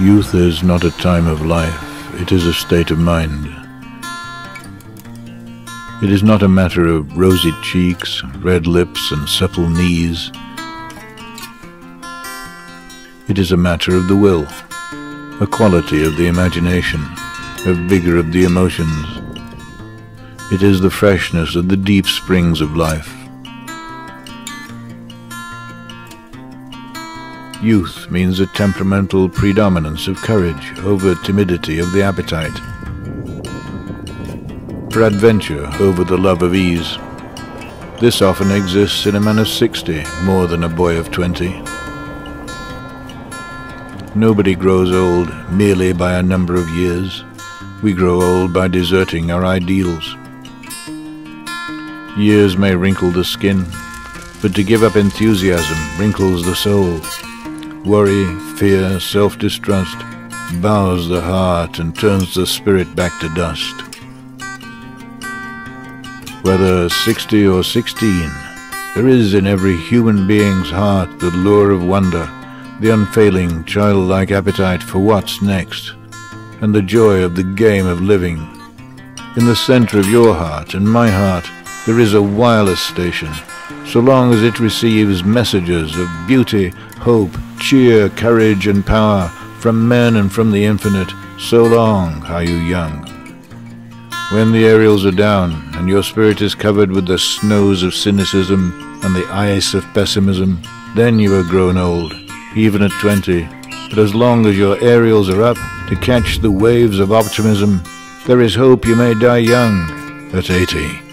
Youth is not a time of life, it is a state of mind. It is not a matter of rosy cheeks, red lips, and supple knees. It is a matter of the will, a quality of the imagination, a vigor of the emotions. It is the freshness of the deep springs of life. Youth means a temperamental predominance of courage over timidity of the appetite, for adventure over the love of ease. This often exists in a man of 60 more than a boy of 20. Nobody grows old merely by a number of years. We grow old by deserting our ideals. Years may wrinkle the skin, but to give up enthusiasm wrinkles the soul. Worry, fear, self-distrust bows the heart and turns the spirit back to dust. Whether 60 or 16, there is in every human being's heart the lure of wonder, the unfailing childlike appetite for what's next, and the joy of the game of living. In the center of your heart and my heart, there is a wireless station, so long as it receives messages of beauty, hope, cheer, courage, and power from men and from the infinite. So long are you young. When the aerials are down and your spirit is covered with the snows of cynicism and the ice of pessimism, then you are grown old, even at 20. But as long as your aerials are up to catch the waves of optimism, there is hope you may die young at 80.